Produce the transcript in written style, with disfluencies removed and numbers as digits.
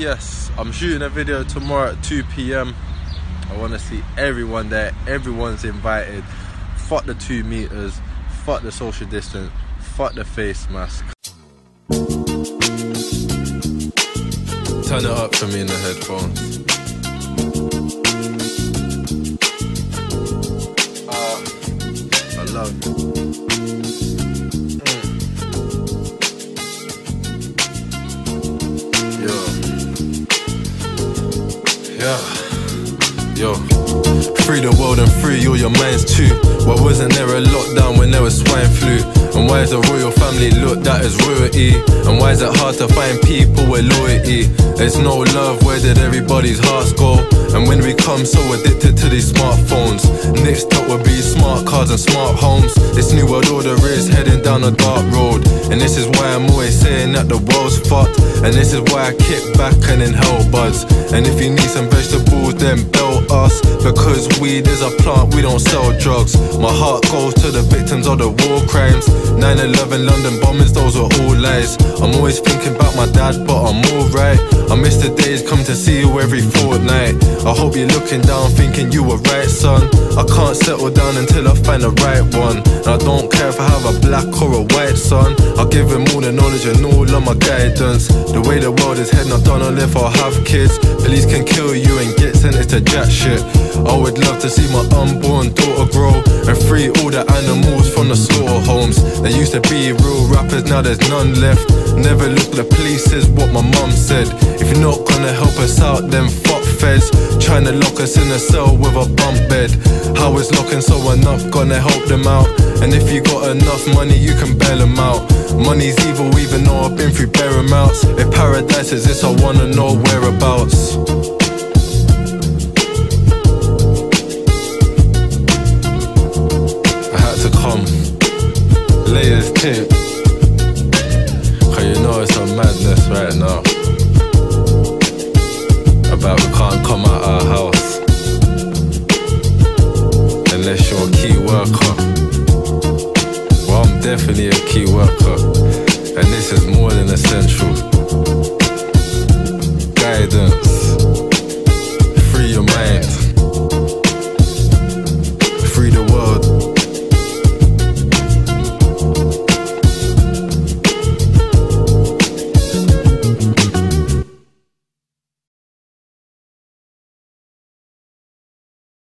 yes, I'm shooting a video tomorrow at 2 p.m. I want to see everyone there. Everyone's invited. Fuck the 2 meters. Fuck the social distance. Fuck the face mask. Turn it up for me in the headphones. I love you. Yo. Free the world and free all your minds too. Why wasn't there a lockdown when there was swine flu? And why is the royal family looked at as royalty? And why is it hard to find people with loyalty? There's no love, where did everybody's hearts go? And when we come so addicted to these smartphones, next up will be smart cars and smart homes. This new world order is heading down a dark road, and this is why I'm always saying that the world's fucked. And this is why I kick back and inhale buds. And if you need some vegetables, then bell us, because weed is a plant, we don't sell drugs. My heart goes to the victims of the war crimes. 9/11 London bombings, those are all lies. I'm always thinking about my dad, but I'm alright. I miss the days, come to see you every fortnight. I hope you're looking down thinking you were right, son. I can't settle down until I find the right one. And I don't care if I have a black or a white son. I give him all the knowledge and all of my guidance. The way the world is heading, I don't know if I'll have kids. Police can kill you and get sentenced to jack shit. I would love to see my unborn daughter grow and free all the animals from the slaughter homes. There used to be real rappers, now there's none left. Never look the police is what my mum said. If you're not gonna help us out, then fuck feds. Trying to lock us in a cell with a bump bed. How is locking someone up gonna help them out? And if you got enough money, you can bail them out. Money's evil, even though I've been through bare amounts. If paradise is this, I wanna know whereabouts. Layers tip, cause you know it's a madness right now. About we can't come out our house unless you're a key worker. Well, I'm definitely a key worker, and this is more than essential guidance.